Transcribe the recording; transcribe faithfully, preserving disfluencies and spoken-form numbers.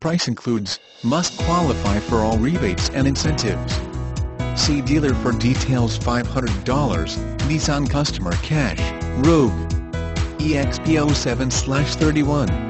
Price includes, must qualify for all rebates and incentives. See dealer for details. Five hundred dollars, Nissan customer cash, Rogue, E X P oh seven thirty-one.